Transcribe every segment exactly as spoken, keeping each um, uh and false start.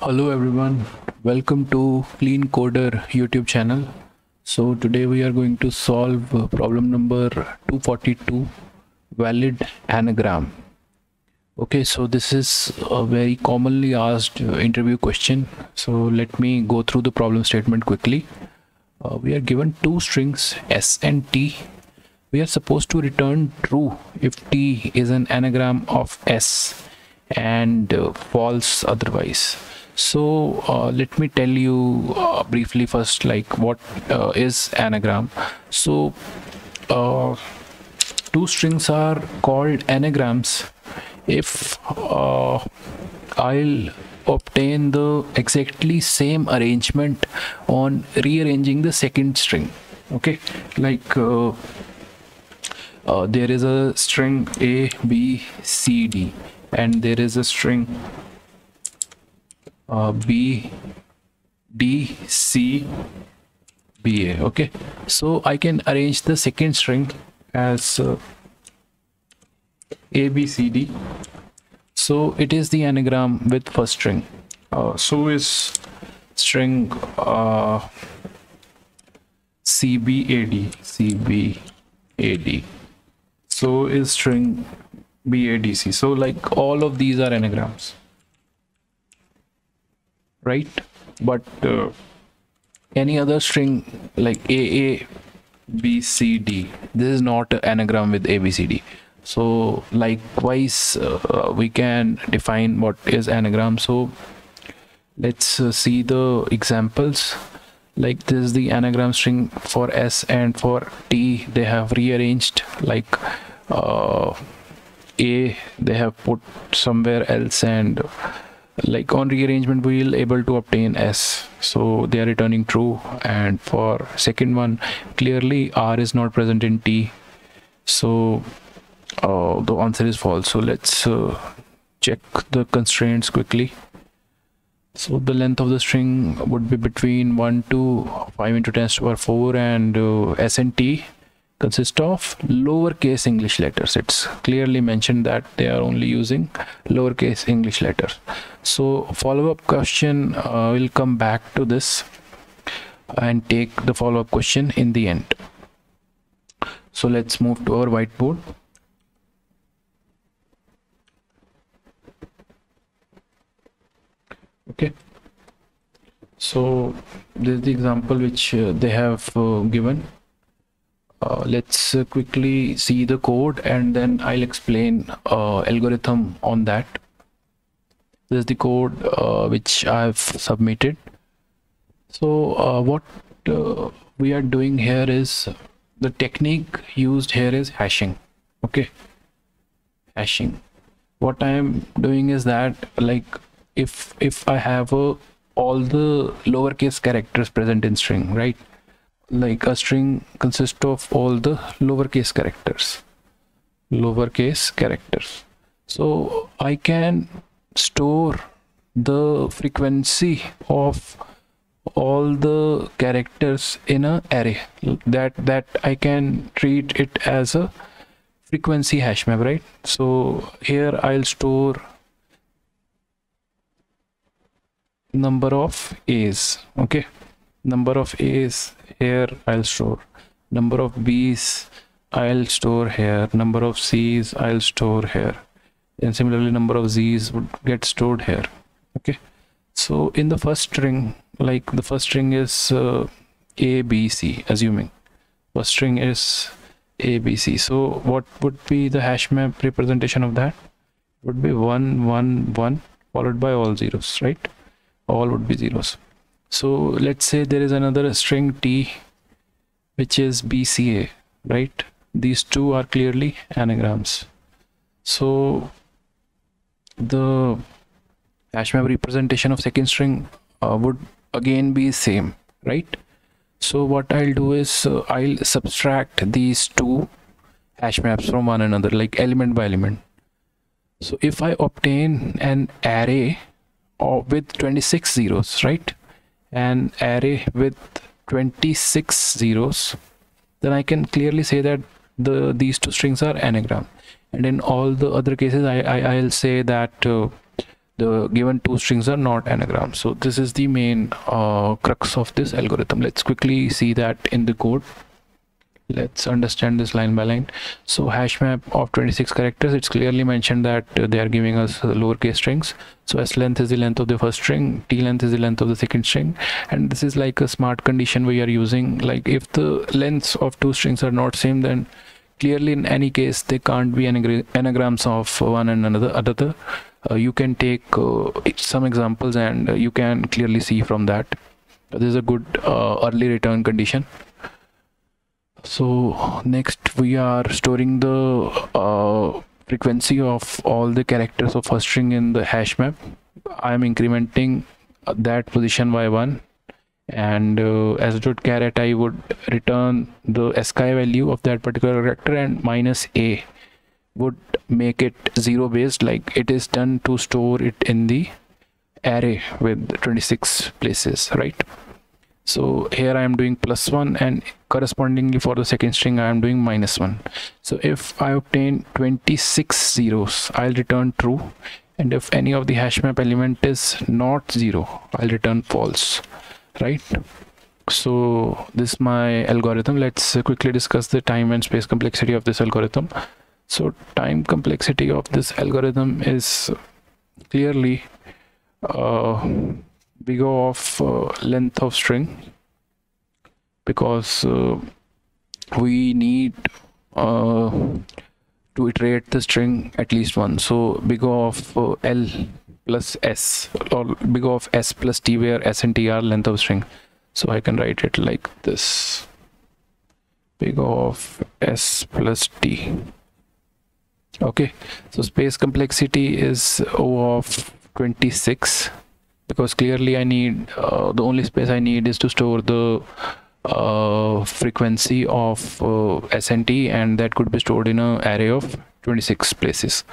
Hello everyone, welcome to Clean Coder YouTube channel. So today we are going to solve problem number two forty-two, valid anagram. Okay, so this is a very commonly asked interview question. So let me go through the problem statement quickly. Uh, we are given two strings S and T. We are supposed to return true if T is an anagram of S and uh, false otherwise. So uh, let me tell you uh, briefly first, like what uh, is anagram. So uh, two strings are called anagrams if uh, I'll obtain the exactly same arrangement on rearranging the second string. Okay, like uh, uh, there is a string A, B, C, D, and there is a string Uh, B, D, C, B, A. Okay, so I can arrange the second string as uh, A, B, C, D. So it is the anagram with first string. Uh, so is string uh, C, B, A, D, C, B, A, D. So is string B, A, D, C. So like all of these are anagrams, right? But uh, any other string like A, A, B, C, D, this is not an anagram with A, B, C, D. So likewise uh, we can define what is anagram. So let's uh, see the examples. Like this is the anagram string for S, and for T they have rearranged, like uh, A they have put somewhere else, and like on rearrangement we'll able to obtain S, so they are returning true. And for second one, clearly R is not present in T, so uh, the answer is false. So let's uh, check the constraints quickly. So the length of the string would be between one to five into ten to the power four, and uh, S and T consist of lowercase English letters. It's clearly mentioned that they are only using lowercase English letters. So follow-up question, uh, we'll come back to this and take the follow-up question in the end. So let's move to our whiteboard. Okay, so this is the example which uh, they have uh, given. Uh, let's uh, quickly see the code, and then I'll explain uh, algorithm on that. This is the code uh, which I've submitted. So uh, what uh, we are doing here is, the technique used here is hashing. Okay, hashing. What I am doing is that, like if if I have uh, all the lowercase characters present in string, right? Like a string consists of all the lowercase characters lowercase characters so I can store the frequency of all the characters in a array, that that I can treat it as a frequency hash map, right? So here I'll store number of A's. Okay, number of A's here, I'll store number of B's, I'll store here, number of C's, I'll store here, and similarly number of Z's would get stored here. Okay, so in the first string, like the first string is uh, A, B, C, assuming first string is A, B, C, so what would be the hash map representation of that? It would be one one one followed by all zeros, right? All would be zeros. So let's say there is another string T which is B C A, right? These two are clearly anagrams. So the hash map representation of second string uh, would again be same, right? So what I'll do is uh, I'll subtract these two hash maps from one another, like element by element. So if I obtain an array of, with twenty-six zeros, right? An array with twenty-six zeros, then I can clearly say that the these two strings are anagram. And in all the other cases, I, I I'll say that uh, the given two strings are not anagrams. So this is the main uh, crux of this algorithm. Let's quickly see that in the code. Let's understand this line by line. So Hashmap of twenty-six characters, it's clearly mentioned that they are giving us lowercase strings. So s length is the length of the first string, t length is the length of the second string, and this is like a smart condition we are using. Like if the lengths of two strings are not same, then clearly in any case they can't be anagrams of one and another another. Uh, you can take uh, some examples and uh, you can clearly see from that. This is a good uh, early return condition. So next we are storing the uh, frequency of all the characters of first string in the hash map. I am incrementing that position by one, and uh, as dot caret I would return the ASCII value of that particular character, and minus a would make it zero based, like it is done to store it in the array with twenty-six places, right? So here I am doing plus one, and correspondingly for the second string I am doing minus one. So if I obtain twenty-six zeros, I'll return true, and if any of the hash map element is not zero, I'll return false, right? So this is my algorithm. Let's quickly discuss the time and space complexity of this algorithm. So time complexity of this algorithm is clearly uh, we go off uh, length of string, because uh, we need uh, to iterate the string at least once. So we go off uh, L plus S, or we go off S plus T, where S and T are length of string. So I can write it like this: we go off S plus T. Okay, so space complexity is O of twenty-six, because clearly I need uh, the only space I need is to store the uh, frequency of uh, S and T, and that could be stored in an array of twenty-six places.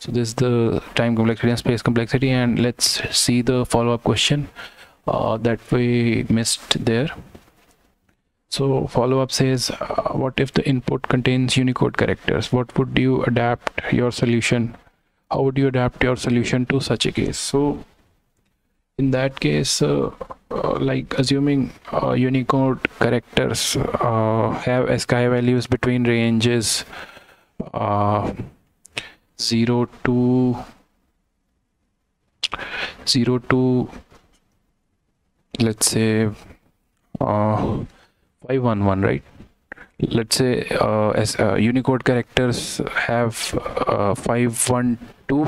So this is the time complexity and space complexity, and let's see the follow-up question uh, that we missed there. So follow-up says, uh, what if the input contains Unicode characters? What would you adapt your solution? How would you adapt your solution to such a case? So in that case, uh, uh, like assuming uh, Unicode characters uh, have ASCII values between ranges uh, zero to zero to, let's say uh, five one one, right? Let's say uh, as uh, Unicode characters have uh, five one two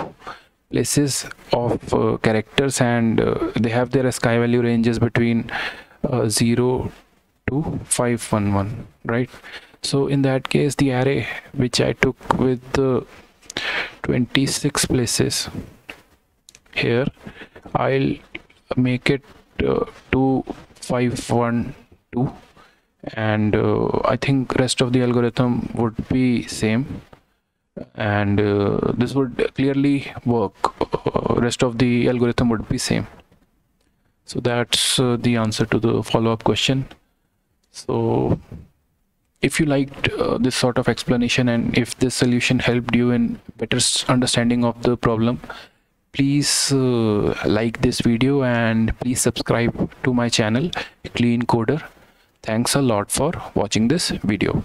places of uh, characters, and uh, they have their ASCII value ranges between uh, zero to five one one, right? So in that case, the array which I took with the uh, twenty-six places, here I'll make it uh, to five one two, and uh, I think rest of the algorithm would be same, and uh, this would clearly work. Uh, rest of the algorithm would be same. So that's uh, the answer to the follow-up question. So if you liked uh, this sort of explanation, and if this solution helped you in better understanding of the problem, please uh, like this video, and please subscribe to my channel Clean Coder. Thanks a lot for watching this video.